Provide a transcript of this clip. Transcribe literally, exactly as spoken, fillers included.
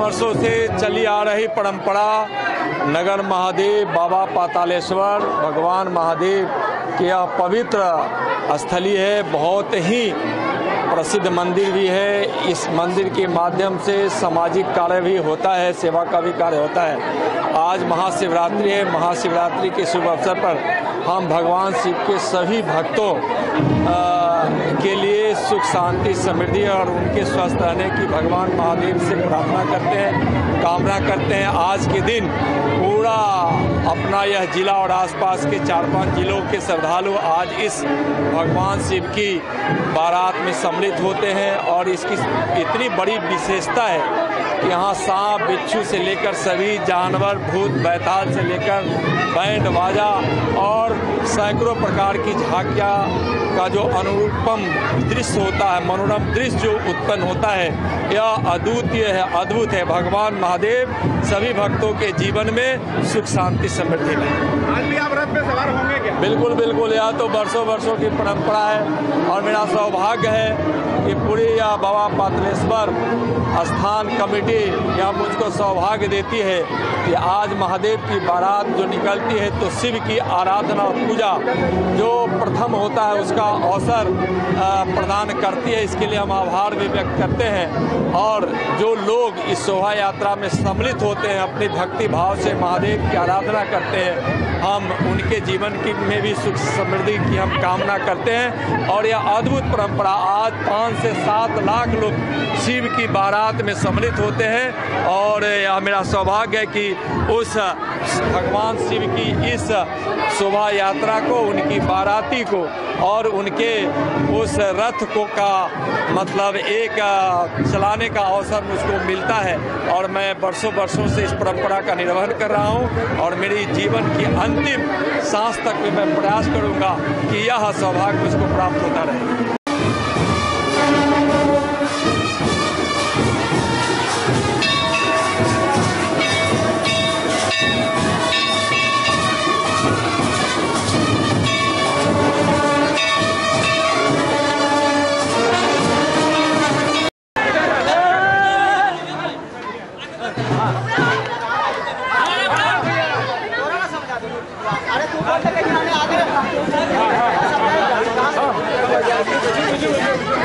वर्षों से चली आ रही परंपरा नगर महादेव बाबा पातालेश्वर भगवान महादेव के यह पवित्र स्थली है। बहुत ही प्रसिद्ध मंदिर भी है। इस मंदिर के माध्यम से सामाजिक कार्य भी होता है, सेवा का भी कार्य होता है। आज महाशिवरात्रि है। महाशिवरात्रि के शुभ अवसर पर हम भगवान शिव के सभी भक्तों के लिए सुख शांति समृद्धि और उनके स्वस्थ रहने की भगवान महादेव से प्रार्थना करते हैं, कामना करते हैं। आज के दिन पूरा अपना यह जिला और आसपास के चार पांच जिलों के श्रद्धालु आज इस भगवान शिव की बारात में सम्मिलित होते हैं और इसकी इतनी बड़ी विशेषता है कि यहाँ सांप बिच्छू से लेकर सभी जानवर भूत बैताल से लेकर बैंड बाजा और सैकड़ों प्रकार की झांकियाँ का जो अनुरूपम दृश्य होता है, मनोरम दृश्य जो उत्पन्न होता है, यह अद्वितीय है, अद्भुत है। भगवान महादेव सभी भक्तों के जीवन में सुख शांति समृद्धि लाए। आज भी आप रथ पे सवार होंगे क्या? बिल्कुल बिल्कुल, यह तो बरसों बरसों की परंपरा है और मेरा सौभाग्य है कि पूरी यह बाबा पातालेश्वर स्थान कमेटी यह मुझको सौभाग्य देती है कि आज महादेव की बारात जो निकलती है तो शिव की आराधना और पूजा जो प्रथम होता है उसका अवसर प्रदान करती है। इसके लिए हम आभार भी व्यक्त करते हैं और जो लोग इस शोभा यात्रा में सम्मिलित होते हैं, अपने भक्ति भाव से महादेव की आराधना करते हैं, हम उनके जीवन की में भी सुख समृद्धि की हम कामना करते हैं। और यह अद्भुत परंपरा आज पाँच से सात लाख लोग शिव की बारात में सम्मिलित होते हैं और यह मेरा सौभाग्य है कि उस भगवान शिव की इस शोभा यात्रा को, उनकी बाराती को और उनके उस रथ को का मतलब एक चलाने का अवसर मुझको मिलता है और मैं बरसों बरसों से इस परंपरा का निर्वहन कर रहा हूँ और मेरी जीवन की अंतिम सांस तक भी मैं प्रयास करूँगा कि यह सौभाग्य मुझको प्राप्त होता रहे। Thank you.